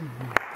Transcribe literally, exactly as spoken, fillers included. Mm-hmm.